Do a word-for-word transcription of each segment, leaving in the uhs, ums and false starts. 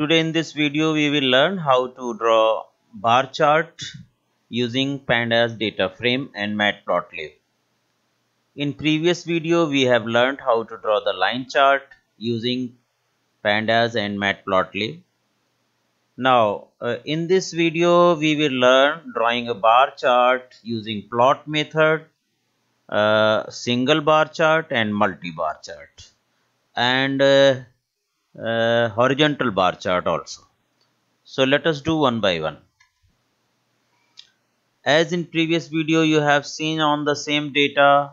Today in this video we will learn how to draw bar chart using Pandas data frame and Matplotlib. In previous video we have learned how to draw the line chart using Pandas and Matplotlib. Now uh, in this video we will learn drawing a bar chart using plot method, uh, single bar chart and multi bar chart, and uh, uh, horizontal bar chart also. So let us do one by one. As in previous video you have seen, on the same data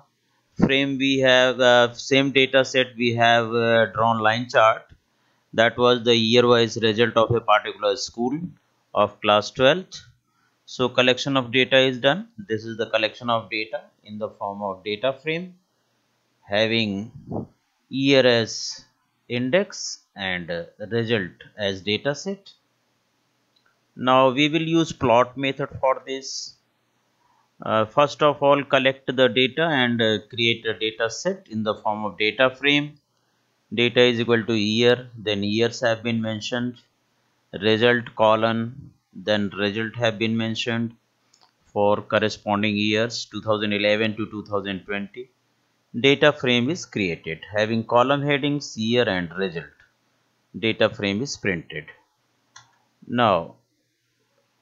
frame we have uh, same data set we have uh, drawn line chart. That was the year wise result of a particular school of class twelfth. So collection of data is done. This is the collection of data in the form of data frame having year as index and result as data set. Now we will use plot method for this. Uh, first of all, collect the data and uh, create a data set in the form of data frame. Data is equal to year, then years have been mentioned, result colon, then result have been mentioned for corresponding years two thousand eleven to two thousand twenty. Data frame is created having column headings, year and result. Data frame is printed. Now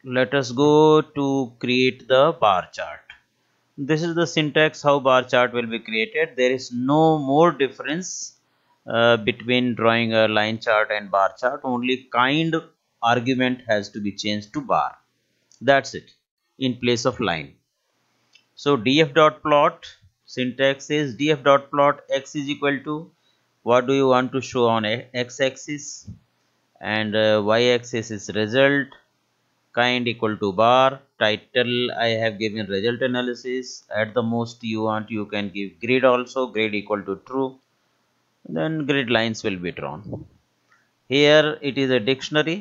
let us go to create the bar chart. This is the syntax how bar chart will be created. There is no more difference Uh, between drawing a line chart and bar chart. Only kind argument has to be changed to bar, that's it, in place of line. So df.plot syntax is df.plot x is equal to what do you want to show on x axis, and uh, y axis is result, kind equal to bar, title I have given result analysis. At the most you want, you can give grade also, grade equal to true. Then grid lines will be drawn. Here it is a dictionary.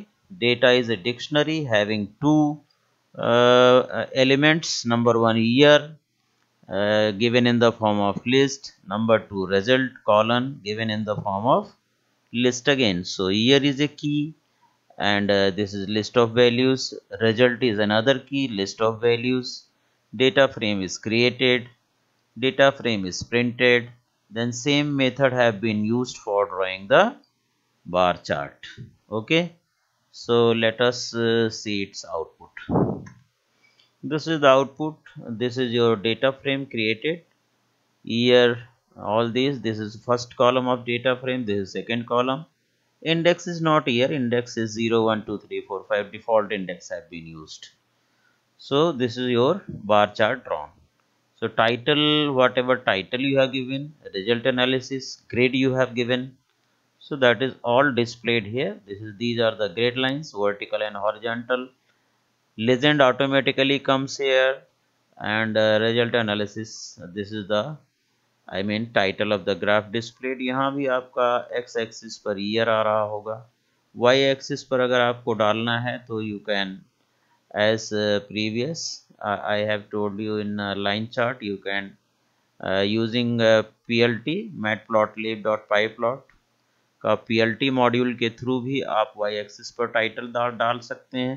Data is a dictionary having two uh, elements. Number one, year, uh, given in the form of list. Number two, result colon, given in the form of list again. So year is a key, and uh, this is list of values. Result is another key, list of values. Data frame is created. Data frame is printed. Then same method have been used for drawing the bar chart. Okay, so let us uh, see its output. This is the output. This is your data frame created, year, all these. This is first column of data frame, this is second column. Index is not here, index is zero one two three four five, default index have been used. So this is your bar chart drawn. So title, whatever title you have given, result analysis, grade you have given, so that is all displayed here. This is, these are the grade lines, vertical and horizontal. Legend automatically comes here, and uh, result analysis. This is the, I mean, title of the graph displayed. यहाँ भी आपका x axis पर year आ रहा होगा. Y axis पर अगर आपको डालना है तो you can, as uh, previous. Uh, I have told you in uh, line chart you can uh, using uh, P L T matplotlib.pyplot का P L T मॉड्यूल के थ्रू भी आप y एक्सिस पर टाइटल डाल सकते हैं,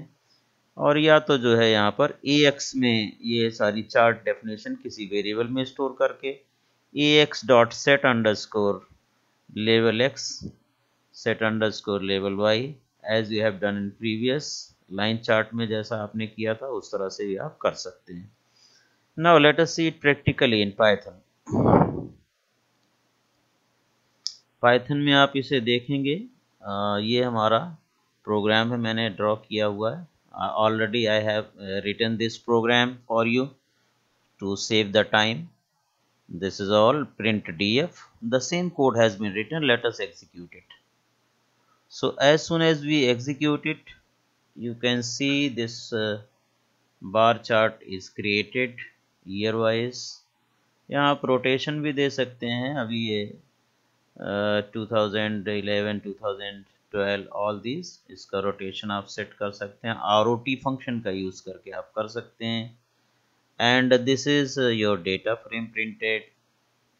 और या तो जो है यहाँ पर A X में ये सारी चार्ट डेफिनेशन किसी वेरिएबल में स्टोर करके A X dot set underscore level x set underscore level y, as you have done in previous. Line chart में जैसा आपने किया था उस तरह से भी आप कर सकते हैं. Now let us see it practically in Python. Python में आप इसे देखेंगे. आ, ये हमारा प्रोग्राम है, मैंने ड्रॉ किया हुआ है already. I have written this program for you to save the time. This is all print df. The same code has been written. Let us execute it. So as soon as we execute it, you can see this uh, bar chart is created year wise. यहाँ आप rotation भी दे सकते हैं. अभी ये uh, two thousand eleven, two thousand twelve all these, इसका rotation आप set कर सकते हैं. R O T फंक्शन का यूज़ करके आप कर सकते हैं. And this is your data frame printed.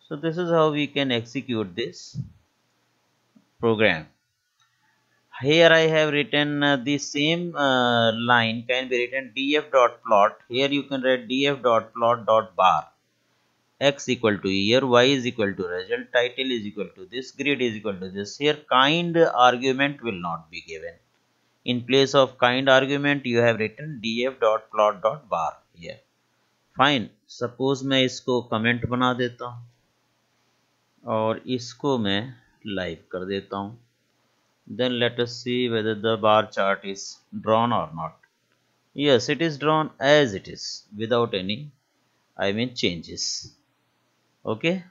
So this is how we can execute this program. Here I have written uh, the same uh, line can be written df dot plot. Here you can write df dot plot dot bar. X equal to year, Y is equal to result, title is equal to this, grade is equal to this. Here kind argument will not be given. In place of kind argument you have written df dot plot dot bar here. Fine. Suppose मैं इसको comment बना देता हूँ और इसको मैं live कर देता हूँ. Then let us see whether the bar chart is drawn or not. Yes, it is drawn as it is without any, I mean, changes. Okay,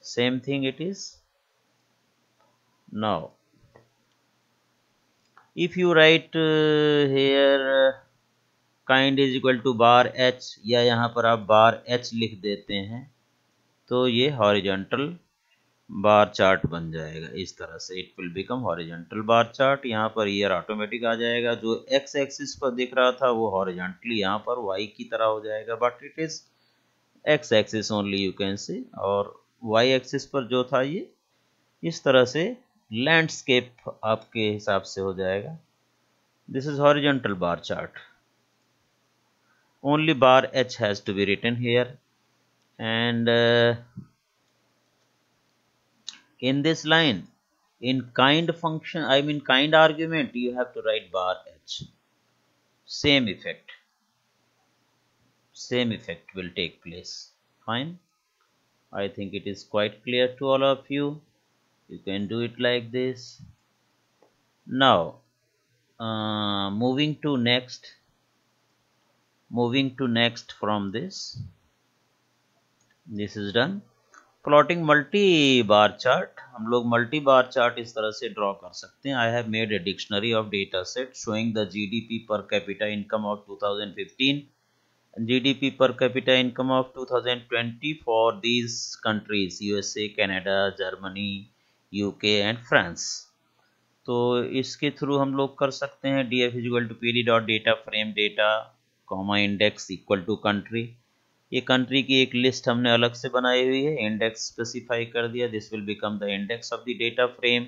same thing it is. Now, if you write uh, here uh, kind is equal to bar h या यहाँ पर आप bar h लिख देते हैं तो ये horizontal bar chart बन जाएगा इस तरह से. It will become horizontal bar chart. यहाँ पर ईयर ऑटोमेटिक आ जाएगा. जो एक्स एक्सिस पर दिख रहा था वो हॉरिजॉन्टली यहाँ पर वाई की तरह हो जाएगा. But it is x axis only you can see. और वाई एक्सिस पर जो था ये इस तरह से लैंडस्केप आपके हिसाब से हो जाएगा. This is horizontal bar chart. Only bar H has to be written here and in this line in kind function I mean kind argument you have to write bar h. same effect same effect will take place. Fine. I think it is quite clear to all of you. You can do it like this. Now uh, moving to next moving to next from this this is done. Plotting multi bar chart. हम लोग multi bar chart इस तरह से draw कर सकते हैं. I have made a dictionary of data set showing the GDP per capita income of two thousand fifteen and GDP per capita income of two thousand twenty for these countries USA, Canada, Germany, UK and France. तो इसके through हम लोग कर सकते हैं D F equal to P D dot data frame data comma index equal to country. ये country की एक लिस्ट हमने अलग से बनाई हुई है. इंडेक्स स्पेसिफाई कर दिया. This will become the index of the data frame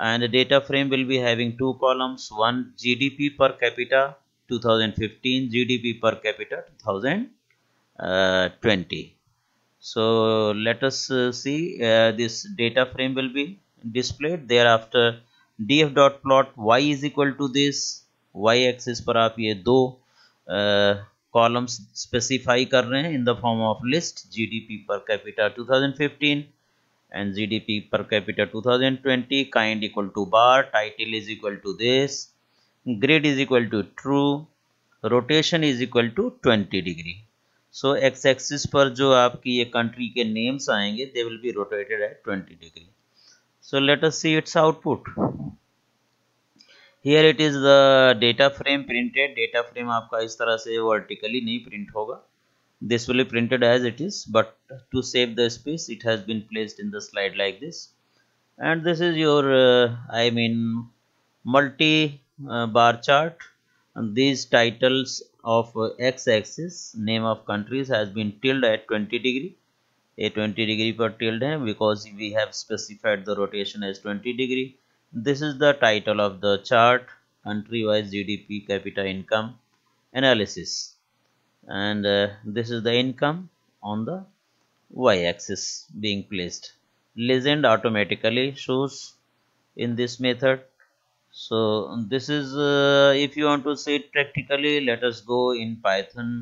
and data frame will be having two columns. One GDP per capita two thousand fifteen, GDP per capita two thousand twenty. So let us see this data frame will be displayed. Thereafter D F dot plot Y is equal to this. Y axis पर आप ये दो uh, columns specify कर रहे हैं in the form of list. GDP per capita two thousand fifteen and GDP per capita two thousand twenty. Kind equal to bar, title is equal to this, grid is equal to true, rotation is equal to twenty degree. So x axis पर जो आपकी ये country के names आएंगे they will be rotated at twenty degree. So let us see its output. Here it is the data frame printed. Data frame आपका इस तरह से vertically नहीं print होगा. This will be printed as it is, but to save the space, it has been placed in the slide like this. And this is your, uh, I mean, multi uh, bar chart. And these titles of uh, x-axis, name of countries has been tilted at twenty degree. A twenty degree पर tilted है because we have specified the rotation as twenty degree. This is the title of the chart, country wise G D P capita income analysis, and uh, this is the income on the y axis being placed. Legend automatically shows in this method. So this is uh, if you want to see it practically, let us go in Python.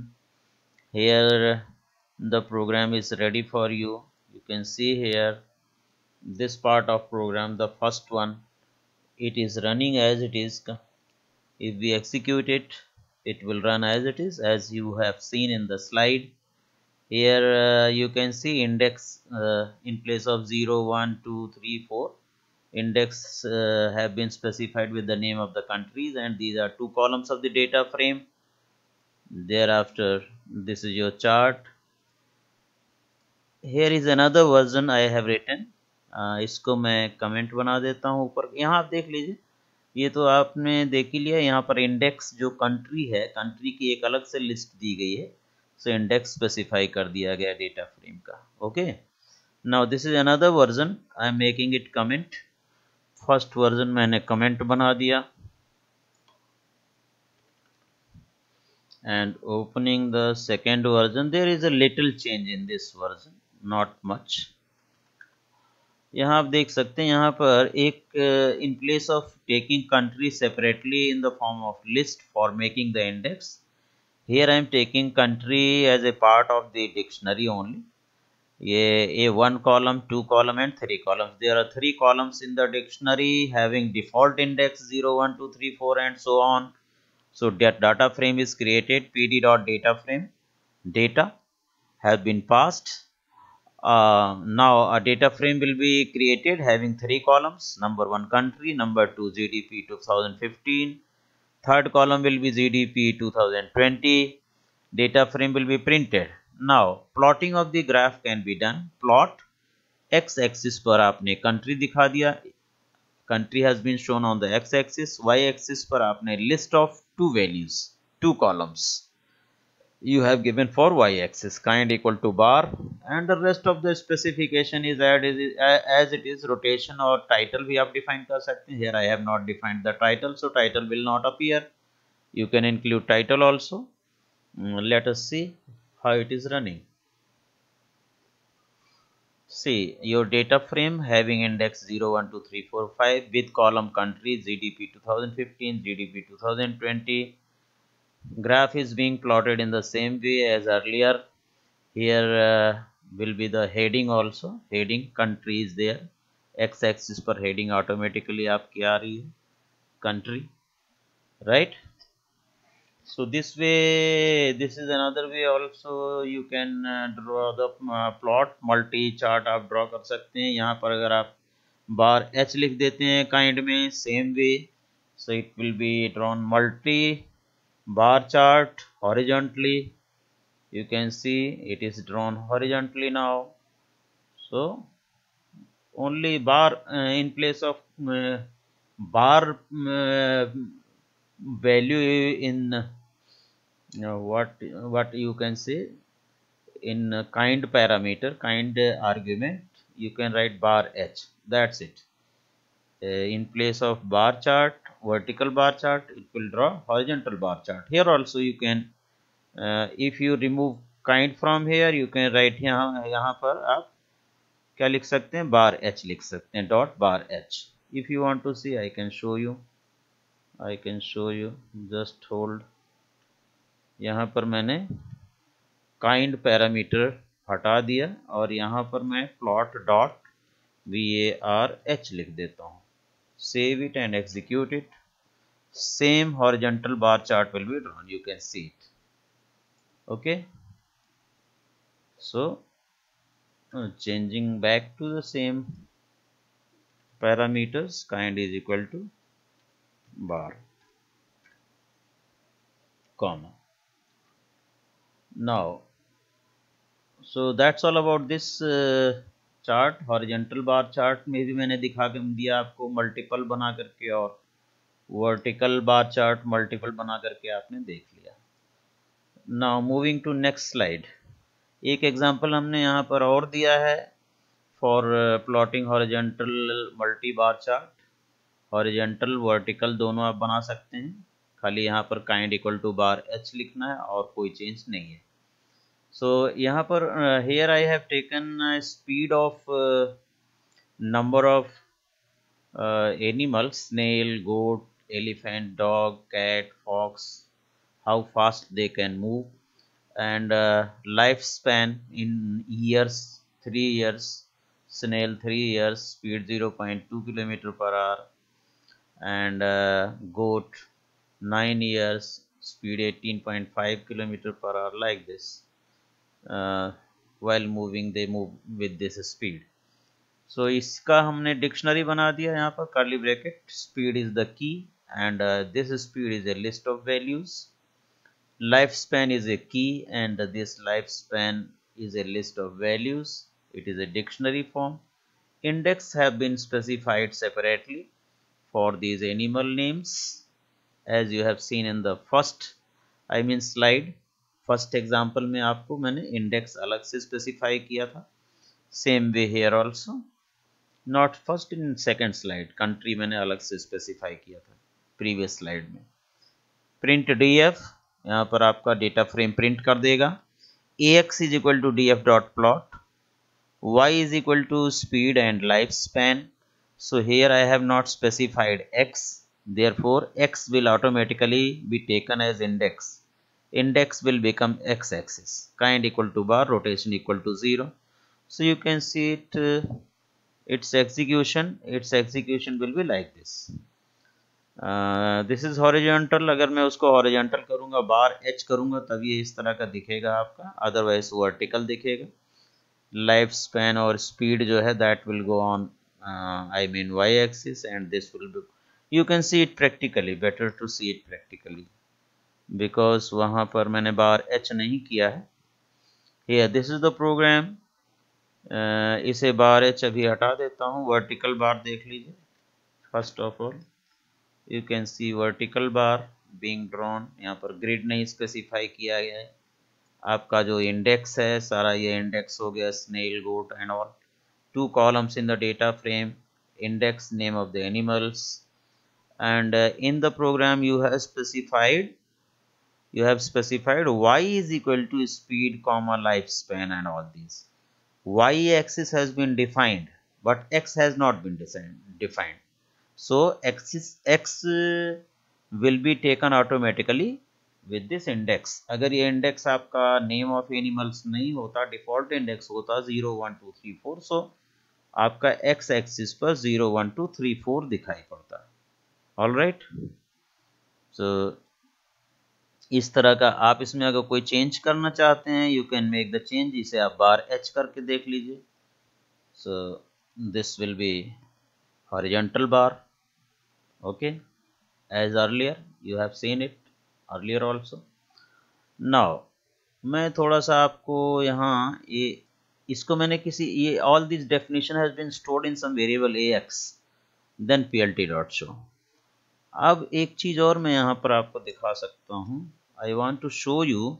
Here the program is ready for you. You can see here this part of program, the first one. It is running as it is. If we execute it, it will run as it is, as you have seen in the slide. Here uh, you can see index uh, in place of zero, one, two, three, four. Index uh, have been specified with the name of the countries, and these are two columns of the data frame. Thereafter, this is your chart. Here is another version I have written. Uh, इसको मैं comment बना देता हूँ ऊपर. यहाँ आप देख लीजिए, ये तो आपने देख ही लिया. यहाँ पर इंडेक्स जो कंट्री है, कंट्री की एक अलग से लिस्ट दी गई है. सो इंडेक्स स्पेसिफाई कर दिया गया डेटा फ्रेम का. Okay, now this is another version. I am making it comment first version मैंने कमेंट बना दिया and opening the second version, there is a little change in this version, not much. यहाँ आप देख सकते हैं यहाँ पर एक in place of taking country separately in the form of list for making the index, here I am taking country as a part of the dictionary only. ये a one column, two column and three columns. There are three columns in the dictionary having default index zero, one, two, three, four and so on. So that data frame is created. P D dot data frame data have been passed. Uh, now a data frame will be created having three columns. Number one country, number two G D P twenty fifteen. Third column will be G D P twenty twenty. Data frame will be printed. Now plotting of the graph can be done. Plot x axis पर आपने country दिखा दिया. Country has been shown on the x axis. Y axis पर आपने list of two values, two columns you have given for y axis, kind equal to bar, and the rest of the specification is as it is. Rotation or title भी आप define कर सकते हैं. Here I have not defined the title, so title will not appear. You can include title also. Let us see how it is running. See, your data frame having index zero, one, two, three, four, five with column country, G D P twenty fifteen, G D P twenty twenty. Graph is being plotted in the same way as earlier. Here uh, will be the heading also. Heading country is there. X axis पर heading automatically आपकी आ रही है country, right? So this way, this is another way also. You can uh, draw the uh, plot. Multi chart आप draw कर सकते हैं. यहाँ पर अगर आप बार H लिख देते हैं kind में, same way, so it will be drawn multi bar chart horizontally. You can see it is drawn horizontally now. So only bar uh, in place of uh, bar uh, value in uh, what what you can say in uh, kind parameter, kind uh, argument, you can write bar h. That's it. Uh, in place of bar chart, vertical bar chart, it will draw horizontal bar chart. Here also you can, uh, if you remove kind from here, you can write यहाँ यहाँ पर आप क्या लिख सकते हैं, bar h लिख सकते हैं, dot bar h. If you want to see, I can show you. I can show you. Just hold. यहाँ पर मैंने kind parameter हटा दिया और यहाँ पर मैं plot dot var h लिख देता हूँ. Save it and execute it. Same horizontal bar chart will be drawn. You can see it. Okay. So changing back to the same parameters. Kind is equal to bar, comma. Now, so that's all about this uh, chart. Horizontal bar chart में भी मैंने दिखा के दिया आपको multiple बना करके, और vertical bar chart multiple बना करके आपने देख लिया. Now moving to next slide. एक example हमने यहाँ पर और दिया है for uh, plotting horizontal multi bar chart. Horizontal vertical दोनों आप बना सकते हैं. खाली यहाँ पर kind equal to bar h लिखना है और कोई चेंज नहीं है. सो so, यहाँ पर here I have taken speed of number of animals, snail, goat, elephant, dog, cat, fox, how fast they can move, and life span in years, three years, snail three years, speed zero point two kilometre per hour, and uh, goat nine years, speed eighteen point five kilometer per hour. Like this, uh, while moving they move with this speed. So इसका हमने dictionary बना दिया. यहाँ पर curly bracket, speed is the key, and uh, this speed is a list of values. Lifespan is a key, and this lifespan is a list of values. It is a dictionary form. Index have been specified separately for these animal names, as you have seen in the first, I mean slide. First example में आपको मैंने index अलग से specify किया था. Same way here also. Not first in second slide, country मैंने अलग से स्पेसिफाई किया था प्रीवियस स्लाइड में। प्रिंट डी एफ, यहाँ पर आपका डेटा फ्रेम प्रिंट कर देगा। A X is equal to D F dot plot, Y is equal to speed and life span. So here I have not specified x, therefore x will automatically be taken as index. Index will become x axis, kind equal to bar, rotation equal to zero. So you can see it, uh, its execution its execution will be like this. uh, this is horizontal. अगर मैं उसको horizontal करूँगा, bar h करूँगा, तब ये इस तरह का दिखेगा आपका, otherwise vertical दिखेगा। life span और speed जो है that will go on uh, I mean y axis, and this will be, you can see it practically, better to see it practically, because वहाँ पर मैंने बार एच नहीं किया है। ये दिस इज द प्रोग्राम, इसे बार एच अभी हटा देता हूँ। वर्टिकल बार देख लीजिए, first of all you can see vertical bar being drawn. यहाँ पर ग्रिड नहीं स्पेसिफाई किया गया है, आपका जो इंडेक्स है सारा ये इंडेक्स हो गया, snail, goat and all. Two columns in the data frame, index, name of the animals, and uh, in the program you have specified you have specified y is equal to speed comma lifespan and all these. Y axis has been defined but x has not been defined, so axis x uh, will be taken automatically with this index. अगर ये index आपका name of animals नहीं होता, default index होता zero one two three four, so आपका x axis पर zero one two three four दिखाई पड़ता। ऑल राइट, सो इस तरह का आप इसमें अगर कोई चेंज करना चाहते हैं, you can make the change. इसे आप बार एच करके देख लीजिए। So this will be horizontal bar, okay, as earlier you have seen it earlier also. Now मैं थोड़ा सा आपको यहाँ, ये इसको मैंने किसी, ये all this definition has been stored in some variable A X, then P L T dot show. अब एक चीज़ और मैं यहाँ पर आपको दिखा सकता हूँ, I want to show you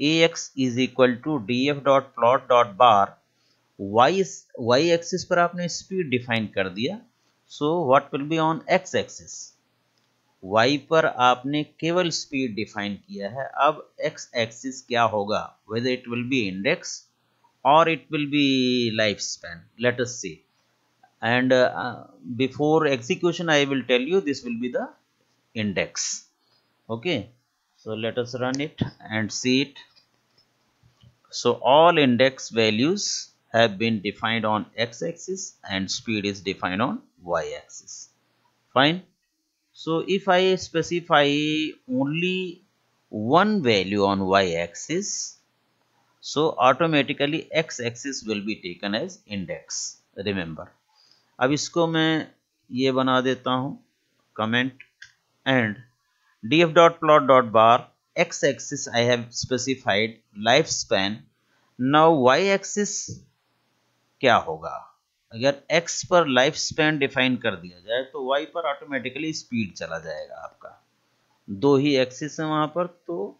A X is equal to D F dot plot dot bar. Y y axis पर आपने स्पीड डिफाइन कर दिया, so what will be on x axis? Y पर आपने केवल स्पीड डिफाइन किया है, अब एक्स एक्सिस क्या होगा, whether it will be index और it will be life span, let us see. and uh, before execution I will tell you this will be the index, okay? So let us run it and see it. So all index values have been defined on x axis and speed is defined on y axis, fine? So if I specify only one value on y axis, so automatically x axis will be taken as index, remember. अब इसको मैं ये बना देता हूँ comment, and D F dot plot dot bar, x axis I have specified life span, now y axis क्या होगा? अगर एक्स पर लाइफ स्पैन डिफाइन कर दिया जाए तो वाई पर ऑटोमेटिकली स्पीड चला जाएगा आपका, दो ही एक्सिस है वहाँ पर, तो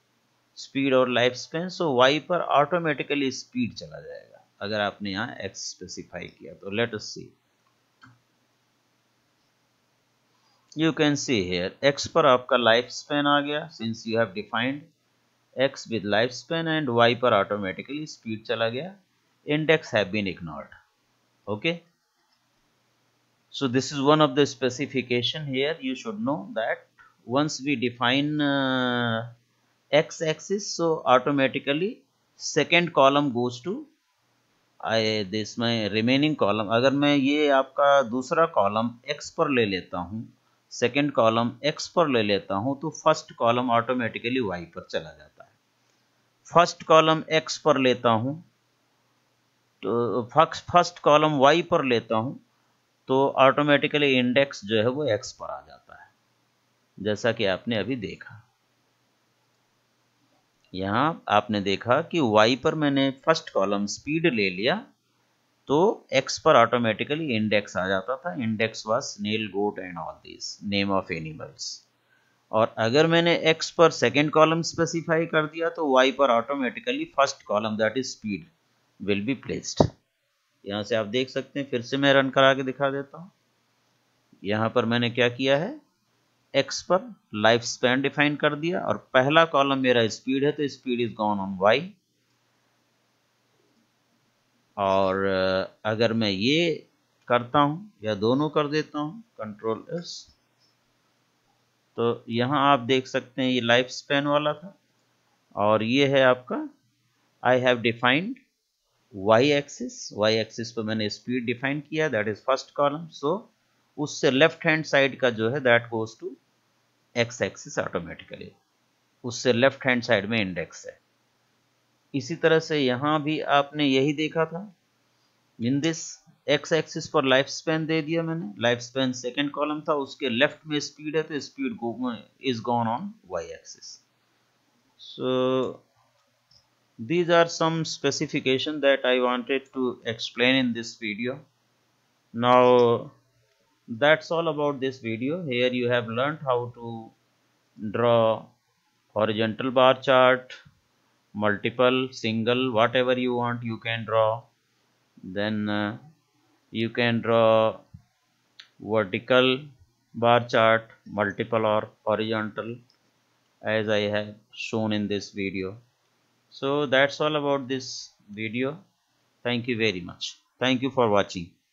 स्पीड और लाइफ स्पैन, सो वाई पर ऑटोमेटिकली स्पीड चला जाएगा अगर आपने यहाँ एक्स स्पेसिफाई किया तो। Let us see, you can see here x पर आपका लाइफ स्पेन आ गया, since you have defined x with life span, and y पर ऑटोमेटिकली स्पीड चला गया, index have been ignored, okay? So this is one of the specification here, you should know that once we define x axis, so automatically second column goes to I this my remaining column. अगर मैं ये आपका दूसरा column x पर ले लेता हूँ, second column x पर ले लेता हूं, तो फर्स्ट कॉलम ऑटोमेटिकली y पर चला जाता है। फर्स्ट कॉलम x पर लेता हूं, तो फर्स्ट कॉलम y पर लेता हूं, तो ऑटोमेटिकली इंडेक्स जो है वो x पर आ जाता है, जैसा कि आपने अभी देखा। यहां आपने देखा कि y पर मैंने फर्स्ट कॉलम स्पीड ले लिया, तो x पर ऑटोमेटिकली इंडेक्स आ जाता था, index was snail, goat and all this, name of animals. और अगर मैंने x पर सेकेंड कॉलम स्पेसिफाई कर दिया तो y पर automatically first column that is speed will be placed, यहाँ से आप देख सकते हैं। फिर से मैं रन करा के दिखा देता हूँ। यहाँ पर मैंने क्या किया है, एक्स पर लाइफ स्पैन डिफाइन कर दिया और पहला कॉलम मेरा स्पीड है तो speed is gone on Y. और अगर मैं ये करता हूँ या दोनों कर देता हूँ कंट्रोल एस, तो यहाँ आप देख सकते हैं ये लाइफ स्पैन वाला था और ये है आपका I have defined Y axis. Y axis पर मैंने स्पीड डिफाइन किया, that is first column. So उससे लेफ्ट हैंड साइड का जो है that goes to X axis automatically, उससे लेफ्ट हैंड साइड में इंडेक्स है। इसी तरह से यहाँ भी आपने यही देखा था। इन दिस एक्स एक्सिस पर लाइफ स्पैन दे दिया मैंने, लाइफ स्पैन सेकेंड कॉलम था, उसके लेफ्ट में स्पीड है तो speed is gone on Y axis. So these are some specification that I wanted to explain in this video. Now that's all about this video. Here you have learned how to draw horizontal bar chart, multiple, single, whatever you want you can draw. Then uh, you can draw vertical bar chart, multiple or horizontal, as I have shown in this video. So that's all about this video. Thank you very much. Thank you for watching.